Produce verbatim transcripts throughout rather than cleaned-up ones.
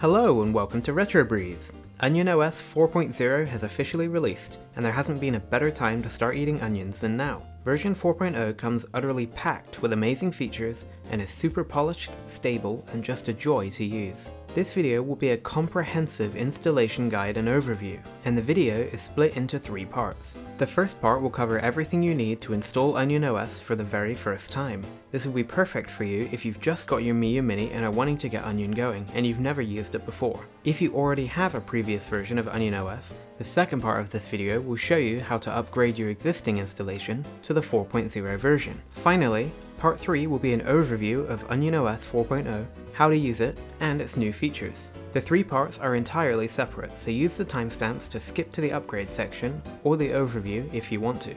Hello and welcome to RetroBreeze! Onion O S four point oh has officially released, and there hasn't been a better time to start eating onions than now. Version four point oh comes utterly packed with amazing features and is super polished, stable, and just a joy to use. This video will be a comprehensive installation guide and overview, and the video is split into three parts. The first part will cover everything you need to install Onion O S for the very first time. This will be perfect for you if you've just got your Miyoo Mini and are wanting to get Onion going, and you've never used it before. If you already have a previous version of Onion O S, the second part of this video will show you how to upgrade your existing installation to the four point oh version. Finally, part three will be an overview of Onion O S four point oh, how to use it, and its new features. The three parts are entirely separate, so use the timestamps to skip to the upgrade section or the overview if you want to.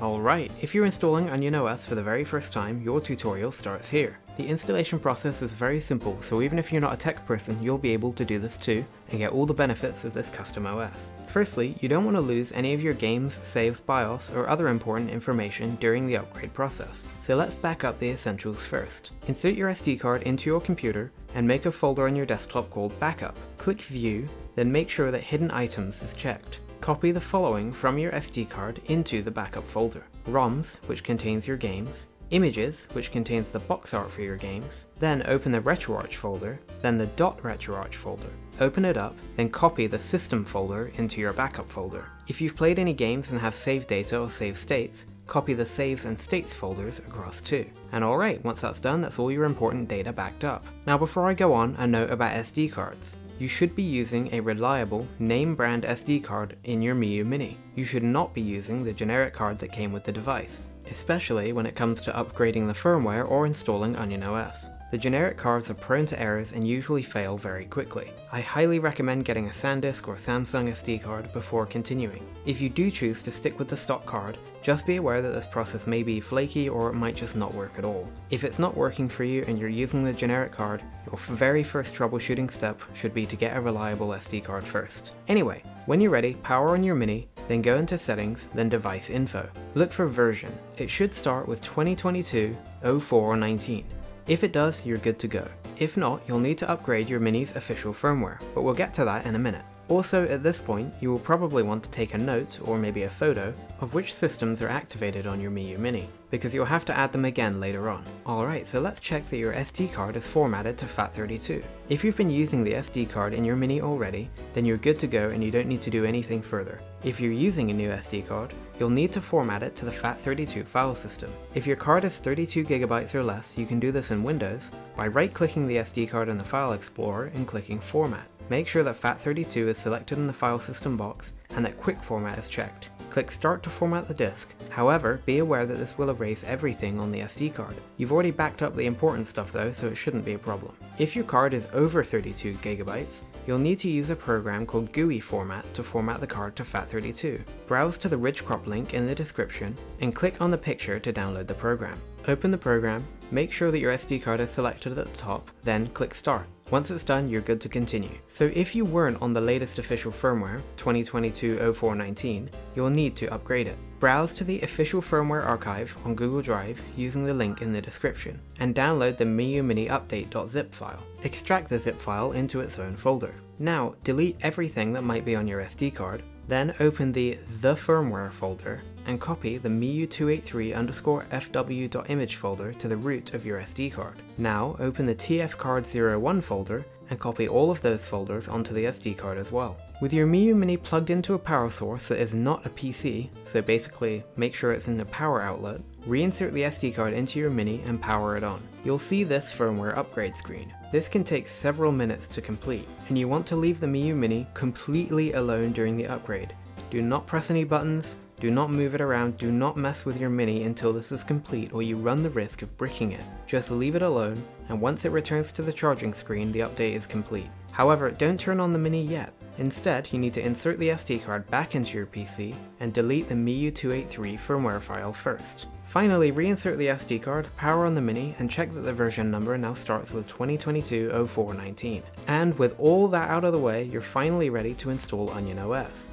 Alright, if you're installing Onion O S for the very first time, your tutorial starts here. The installation process is very simple, so even if you're not a tech person, you'll be able to do this too, and get all the benefits of this custom O S. Firstly, you don't want to lose any of your games, saves, BIOS, or other important information during the upgrade process, so let's back up the essentials first. Insert your S D card into your computer, and make a folder on your desktop called Backup. Click View, then make sure that Hidden Items is checked. Copy the following from your S D card into the backup folder: ROMs, which contains your games, Images, which contains the box art for your games, then open the RetroArch folder, then the .retroarch folder. Open it up, then copy the System folder into your Backup folder. If you've played any games and have saved data or saved states, copy the Saves and States folders across too. And alright, once that's done, that's all your important data backed up. Now before I go on, a note about S D cards. You should be using a reliable, name-brand S D card in your Miyoo Mini. You should not be using the generic card that came with the device, especially when it comes to upgrading the firmware or installing Onion O S. The generic cards are prone to errors and usually fail very quickly. I highly recommend getting a SanDisk or Samsung S D card before continuing. If you do choose to stick with the stock card, just be aware that this process may be flaky or it might just not work at all. If it's not working for you and you're using the generic card, your very first troubleshooting step should be to get a reliable S D card first. Anyway, when you're ready, power on your Mini, then go into Settings, then Device Info. Look for Version. It should start with twenty twenty-two oh four nineteen. If it does, you're good to go. If not, you'll need to upgrade your Mini's official firmware, but we'll get to that in a minute. Also, at this point, you will probably want to take a note, or maybe a photo, of which systems are activated on your Miyoo Mini, because you'll have to add them again later on. Alright, so let's check that your S D card is formatted to FAT thirty-two. If you've been using the S D card in your Mini already, then you're good to go and you don't need to do anything further. If you're using a new S D card, you'll need to format it to the FAT thirty-two file system. If your card is thirty-two gigabytes or less, you can do this in Windows by right-clicking the S D card in the File Explorer and clicking Format. Make sure that FAT thirty-two is selected in the file system box and that Quick Format is checked. Click Start to format the disk. However, be aware that this will erase everything on the S D card. You've already backed up the important stuff though, so it shouldn't be a problem. If your card is over thirty-two gigabytes, you'll need to use a program called G U I Format to format the card to FAT thirty-two. Browse to the Ridgecrop link in the description and click on the picture to download the program. Open the program, make sure that your S D card is selected at the top, then click Start. Once it's done, you're good to continue. So if you weren't on the latest official firmware, twenty twenty-two oh four nineteen, you'll need to upgrade it. Browse to the official firmware archive on Google Drive using the link in the description, and download the miu mini update dot zip file. Extract the zip file into its own folder. Now, delete everything that might be on your S D card, then open the The Firmware folder, and copy the miu two eighty-three underscore f w dot image folder to the root of your S D card. Now open the T F card zero one folder and copy all of those folders onto the S D card as well. With your Miyoo Mini plugged into a power source that is not a P C, so basically make sure it's in a power outlet, reinsert the S D card into your Mini and power it on. You'll see this firmware upgrade screen. This can take several minutes to complete, and you want to leave the Miyoo Mini completely alone during the upgrade. Do not press any buttons, do not move it around, do not mess with your Mini until this is complete or you run the risk of bricking it. Just leave it alone, and once it returns to the charging screen, the update is complete. However, don't turn on the Mini yet. Instead, you need to insert the S D card back into your P C and delete the miu two eighty-three firmware file first. Finally, reinsert the S D card, power on the Mini, and check that the version number now starts with twenty twenty-two oh four nineteen. And with all that out of the way, you're finally ready to install Onion O S.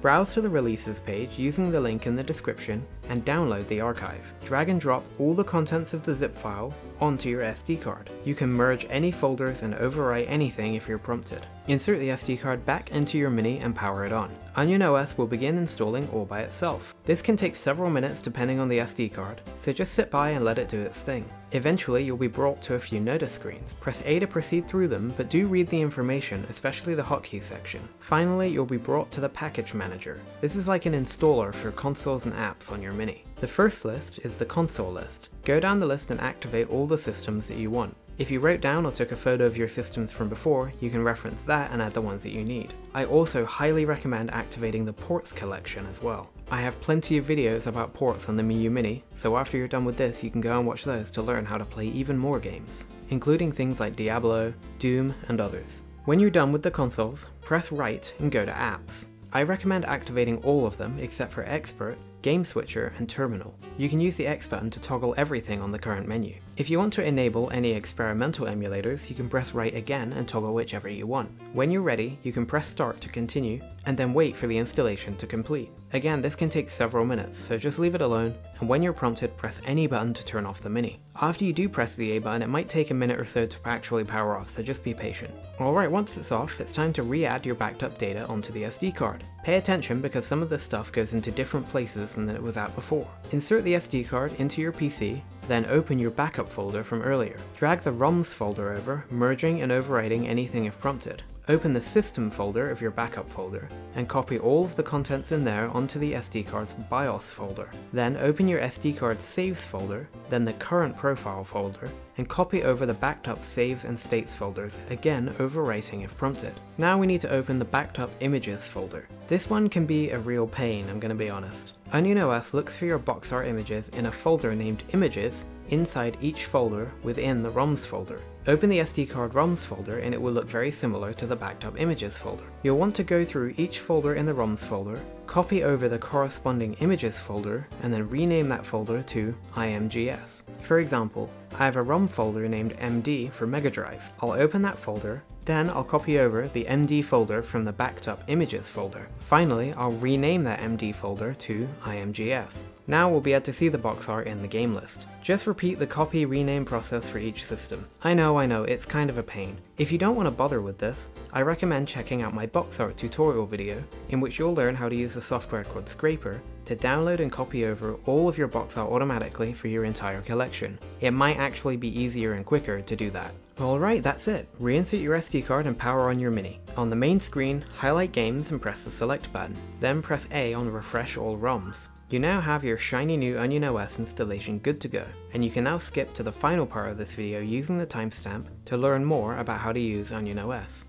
Browse to the releases page using the link in the description and download the archive. Drag and drop all the contents of the zip file onto your S D card. You can merge any folders and overwrite anything if you're prompted. Insert the S D card back into your Mini and power it on. Onion O S will begin installing all by itself. This can take several minutes depending on the S D card, so just sit by and let it do its thing. Eventually you'll be brought to a few notice screens. Press A to proceed through them, but do read the information, especially the hotkey section. Finally, you'll be brought to the package manager. This is like an installer for consoles and apps on your Mini. The first list is the console list. Go down the list and activate all the systems that you want. If you wrote down or took a photo of your systems from before, you can reference that and add the ones that you need. I also highly recommend activating the ports collection as well. I have plenty of videos about ports on the Miyoo Mini, so after you're done with this you can go and watch those to learn how to play even more games, including things like Diablo, Doom, and others. When you're done with the consoles, press right and go to apps. I recommend activating all of them except for Expert, Game Switcher, and Terminal. You can use the X button to toggle everything on the current menu. If you want to enable any experimental emulators, you can press right again and toggle whichever you want. When you're ready, you can press start to continue, and then wait for the installation to complete. Again, this can take several minutes, so just leave it alone, and when you're prompted, press any button to turn off the Mini. After you do press the A button, it might take a minute or so to actually power off, so just be patient. Alright, once it's off, it's time to re-add your backed up data onto the S D card. Pay attention because some of this stuff goes into different places than it was at before. Insert the S D card into your P C, then open your backup folder from earlier. Drag the ROMs folder over, merging and overwriting anything if prompted. Open the system folder of your backup folder, and copy all of the contents in there onto the S D card's BIOS folder. Then open your S D card's saves folder, then the current profile folder, and copy over the backed up saves and states folders, again overwriting if prompted. Now we need to open the backed up images folder. This one can be a real pain, I'm gonna be honest. Onion O S looks for your box art images in a folder named Images inside each folder within the ROMs folder. Open the S D card ROMs folder and it will look very similar to the backed up images folder. You'll want to go through each folder in the ROMs folder, copy over the corresponding images folder, and then rename that folder to I M G S. For example, I have a ROM folder named M D for Mega Drive. I'll open that folder, then I'll copy over the M D folder from the backed up images folder. Finally, I'll rename that M D folder to I M G S. Now we'll be able to see the box art in the game list. Just repeat the copy rename process for each system. I know, I know, it's kind of a pain. If you don't want to bother with this, I recommend checking out my box art tutorial video, in which you'll learn how to use a software called Scraper to download and copy over all of your box art automatically for your entire collection. It might actually be easier and quicker to do that. Alright, that's it. Reinsert your S D card and power on your Mini. On the main screen, highlight games and press the select button. Then press A on refresh all ROMs. You now have your shiny new Onion O S installation good to go, and you can now skip to the final part of this video using the timestamp to learn more about how to use Onion O S.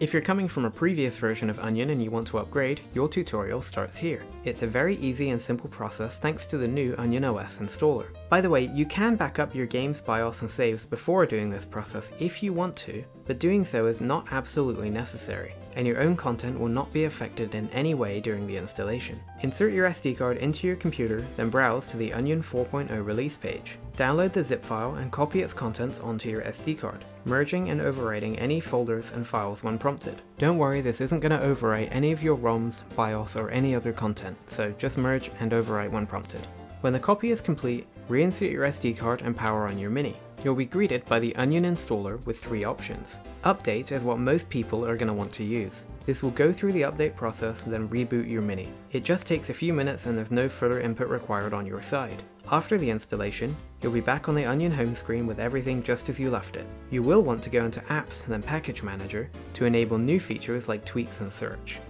If you're coming from a previous version of Onion and you want to upgrade, your tutorial starts here. It's a very easy and simple process thanks to the new Onion O S installer. By the way, you can back up your game's BIOS and saves before doing this process if you want to, but doing so is not absolutely necessary, and your own content will not be affected in any way during the installation. Insert your S D card into your computer, then browse to the Onion four point oh release page. Download the zip file and copy its contents onto your S D card, merging and overwriting any folders and files when prompted. Don't worry, this isn't going to overwrite any of your ROMs, BIOS, or any other content, so just merge and overwrite when prompted. When the copy is complete, reinsert your S D card and power on your Mini. You'll be greeted by the Onion installer with three options. Update is what most people are going to want to use. This will go through the update process and then reboot your Mini. It just takes a few minutes and there's no further input required on your side. After the installation, you'll be back on the Onion home screen with everything just as you left it. You will want to go into Apps and then Package Manager to enable new features like tweaks and search.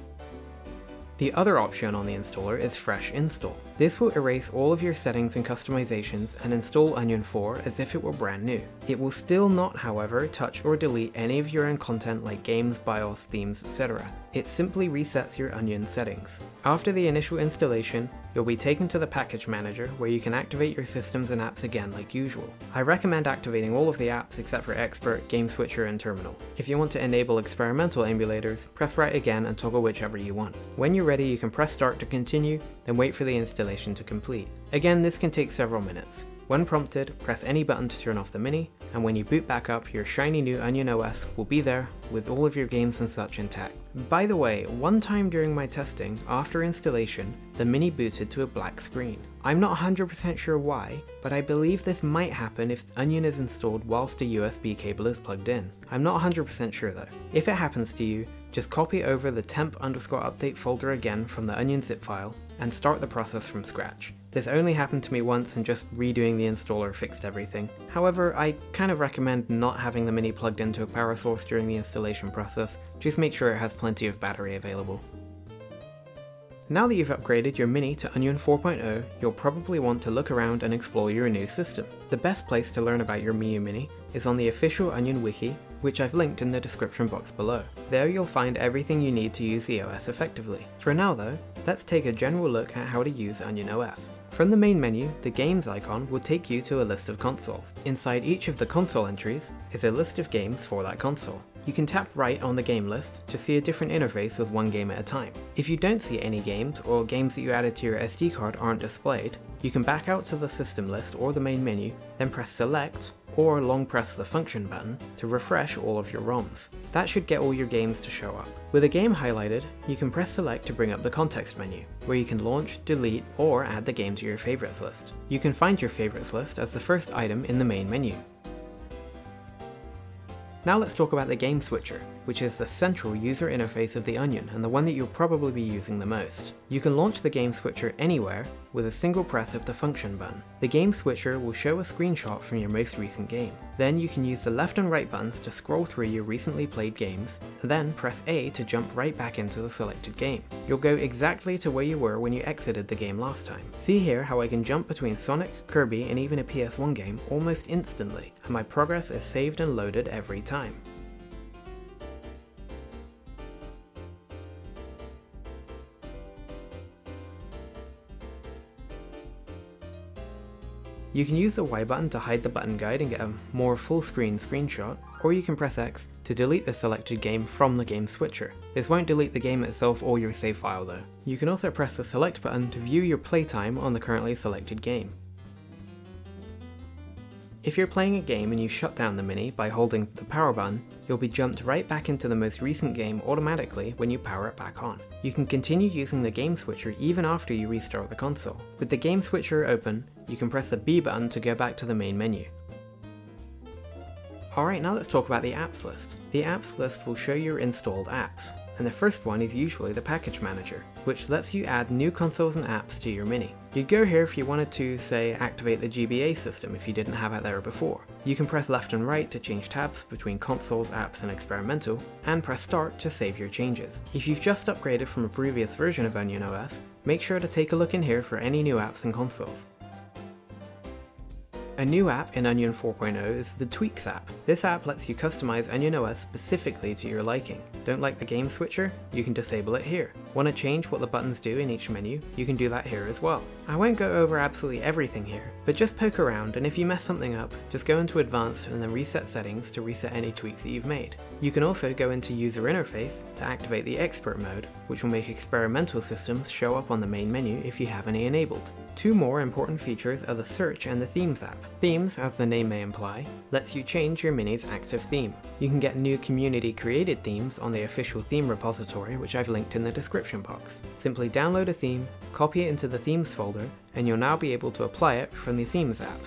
The other option on the installer is Fresh Install. This will erase all of your settings and customizations and install Onion four as if it were brand new. It will still not, however, touch or delete any of your own content like games, BIOS, themes, et cetera. It simply resets your Onion settings. After the initial installation, you'll be taken to the Package Manager where you can activate your systems and apps again like usual. I recommend activating all of the apps except for Expert, Game Switcher, and Terminal. If you want to enable experimental emulators, press right again and toggle whichever you want. When you're ready, you can press start to continue, then wait for the installation to complete. Again, this can take several minutes. When prompted, press any button to turn off the Mini, and when you boot back up, your shiny new Onion O S will be there with all of your games and such intact. By the way, one time during my testing, after installation, the Mini booted to a black screen. I'm not one hundred percent sure why, but I believe this might happen if Onion is installed whilst a U S B cable is plugged in. I'm not one hundred percent sure though. If it happens to you, just copy over the temp underscore update folder again from the Onion zip file and start the process from scratch. This only happened to me once and just redoing the installer fixed everything. However, I kind of recommend not having the Mini plugged into a power source during the installation process, just make sure it has plenty of battery available. Now that you've upgraded your Mini to Onion four point oh, you'll probably want to look around and explore your new system. The best place to learn about your Miyoo Mini is on the official Onion Wiki, which I've linked in the description box below. There you'll find everything you need to use the O S effectively. For now though, let's take a general look at how to use Onion O S. From the main menu, the games icon will take you to a list of consoles. Inside each of the console entries is a list of games for that console. You can tap right on the game list to see a different interface with one game at a time. If you don't see any games or games that you added to your S D card aren't displayed, you can back out to the system list or the main menu, then press select or long press the function button to refresh all of your ROMs. That should get all your games to show up. With a game highlighted, you can press select to bring up the context menu, where you can launch, delete, or add the game to your favorites list. You can find your favorites list as the first item in the main menu. Now let's talk about the game switcher, which is the central user interface of the Onion and the one that you'll probably be using the most. You can launch the game switcher anywhere with a single press of the function button. The game switcher will show a screenshot from your most recent game. Then you can use the left and right buttons to scroll through your recently played games, and then press A to jump right back into the selected game. You'll go exactly to where you were when you exited the game last time. See here how I can jump between Sonic, Kirby, and even a P S one game almost instantly, and my progress is saved and loaded every time. Time. You can use the Y button to hide the button guide and get a more full screen screenshot, or you can press X to delete the selected game from the game switcher. This won't delete the game itself or your save file though. You can also press the select button to view your playtime on the currently selected game. If you're playing a game and you shut down the Mini by holding the power button, you'll be jumped right back into the most recent game automatically when you power it back on. You can continue using the game switcher even after you restart the console. With the game switcher open, you can press the B button to go back to the main menu. Alright, now let's talk about the apps list. The apps list will show your installed apps, and the first one is usually the package manager, which lets you add new consoles and apps to your Mini. You'd go here if you wanted to, say, activate the G B A system if you didn't have it there before. You can press left and right to change tabs between consoles, apps, and experimental, and press start to save your changes. If you've just upgraded from a previous version of Onion O S, make sure to take a look in here for any new apps and consoles. A new app in Onion four point oh is the Tweaks app. This app lets you customize Onion O S specifically to your liking. Don't like the game switcher? You can disable it here. Want to change what the buttons do in each menu? You can do that here as well. I won't go over absolutely everything here, but just poke around, and if you mess something up, just go into Advanced and then Reset Settings to reset any tweaks that you've made. You can also go into User Interface to activate the Expert mode, which will make experimental systems show up on the main menu if you have any enabled. Two more important features are the Search and the Themes app. Themes, as the name may imply, lets you change your Mini's active theme. You can get new community-created themes on the official theme repository, which I've linked in the description box. Simply download a theme, copy it into the Themes folder, and you'll now be able to apply it from the Themes app.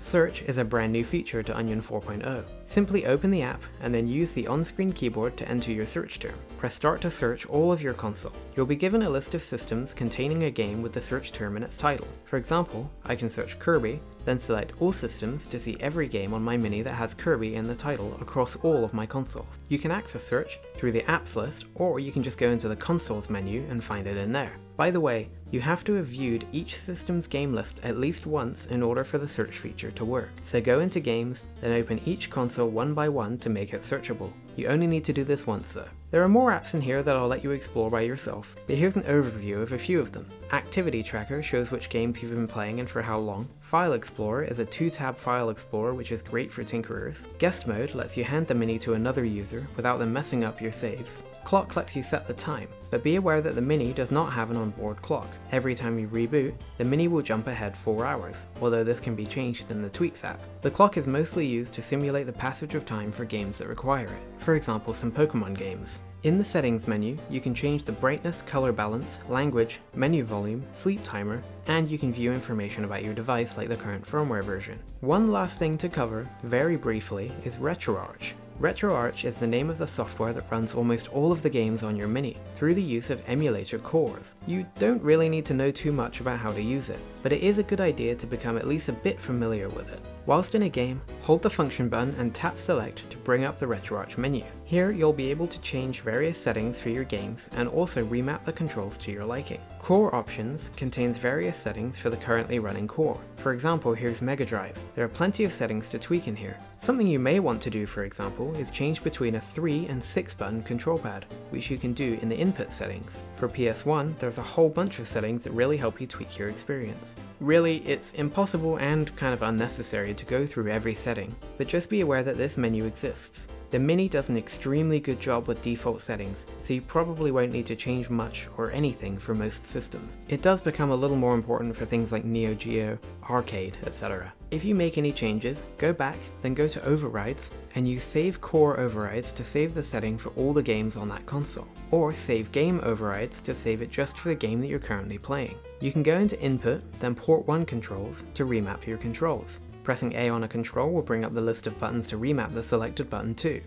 Search is a brand new feature to Onion four point oh. Simply open the app and then use the on-screen keyboard to enter your search term. Press start to search all of your console. You'll be given a list of systems containing a game with the search term in its title. For example, I can search Kirby, then select all systems to see every game on my Mini that has Kirby in the title across all of my consoles. You can access search through the apps list, or you can just go into the consoles menu and find it in there. By the way, you have to have viewed each system's game list at least once in order for the search feature to work. So go into Games, then open each console one by one to make it searchable. You only need to do this once though. There are more apps in here that I'll let you explore by yourself, but here's an overview of a few of them. Activity Tracker shows which games you've been playing and for how long. File Explorer is a two-tab file explorer which is great for tinkerers. Guest Mode lets you hand the Mini to another user without them messing up your saves. Clock lets you set the time, but be aware that the Mini does not have an onboard clock. Every time you reboot, the Mini will jump ahead four hours, although this can be changed in the Tweaks app. The clock is mostly used to simulate the passage of time for games that require it, for example some Pokemon games. In the settings menu, you can change the brightness, color balance, language, menu volume, sleep timer, and you can view information about your device like the current firmware version. One last thing to cover, very briefly, is RetroArch. RetroArch is the name of the software that runs almost all of the games on your Mini, through the use of emulator cores. You don't really need to know too much about how to use it, but it is a good idea to become at least a bit familiar with it. Whilst in a game, hold the function button and tap Select to bring up the RetroArch menu. Here you'll be able to change various settings for your games and also remap the controls to your liking. Core Options contains various settings for the currently running core. For example, here's Mega Drive. There are plenty of settings to tweak in here. Something you may want to do, for example, is change between a three and six button control pad, which you can do in the input settings. For P S one, there's a whole bunch of settings that really help you tweak your experience. Really, it's impossible and kind of unnecessary to go through every setting, but just be aware that this menu exists. The Mini does an extremely good job with default settings, so you probably won't need to change much or anything for most systems. It does become a little more important for things like Neo Geo, Arcade, et cetera. If you make any changes, go back, then go to Overrides, and use Save Core Overrides to save the setting for all the games on that console, or Save Game Overrides to save it just for the game that you're currently playing. You can go into Input, then Port one Controls to remap your controls. Pressing A on a control will bring up the list of buttons to remap the selected button to.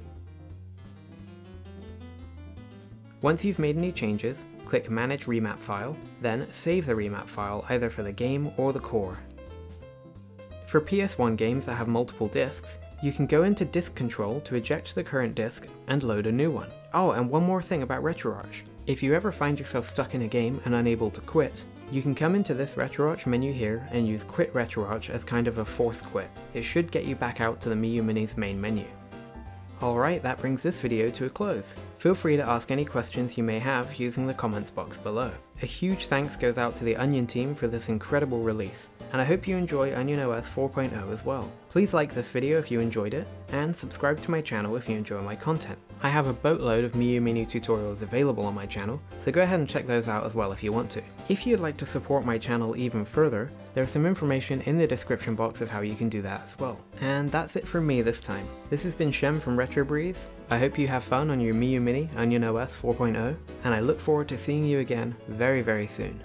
Once you've made any changes, click Manage Remap File, then save the remap file either for the game or the core. For P S one games that have multiple discs, you can go into Disk Control to eject the current disc and load a new one. Oh, and one more thing about RetroArch. If you ever find yourself stuck in a game and unable to quit, you can come into this RetroArch menu here and use Quit RetroArch as kind of a force quit. It should get you back out to the Miyoo Mini's main menu. Alright, that brings this video to a close. Feel free to ask any questions you may have using the comments box below. A huge thanks goes out to the Onion team for this incredible release, and I hope you enjoy Onion O S four point oh as well. Please like this video if you enjoyed it, and subscribe to my channel if you enjoy my content. I have a boatload of Miyoo Mini tutorials available on my channel, so go ahead and check those out as well if you want to. If you'd like to support my channel even further, there's some information in the description box of how you can do that as well. And that's it from me this time. This has been Shem from RetroBreeze. I hope you have fun on your Miyoo Mini Onion O S four point oh, and I look forward to seeing you again very very soon.